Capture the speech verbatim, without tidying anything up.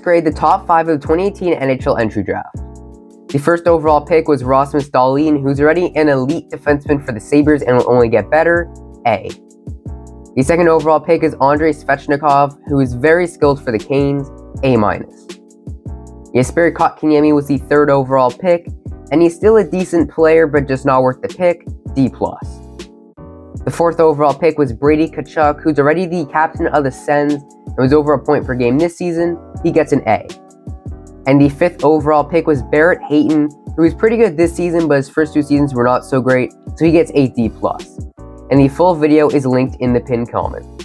let's grade the top five of the twenty eighteen N H L entry draft. The first overall pick was Rasmus Dahlin, who's already an elite defenseman for the Sabres and will only get better, A. The second overall pick is Andrei Svechnikov, who is very skilled for the Canes, A-. Jesperi Kotkaniemi was the third overall pick, and he's still a decent player but just not worth the pick, D plus. The fourth overall pick was Brady Tkachuk, who's already the captain of the Sens and was over a point per game this season, he gets an A. And the fifth overall pick was Barrett Hayton, who was pretty good this season but his first two seasons were not so great, so he gets a D plus. And the full video is linked in the pinned comment.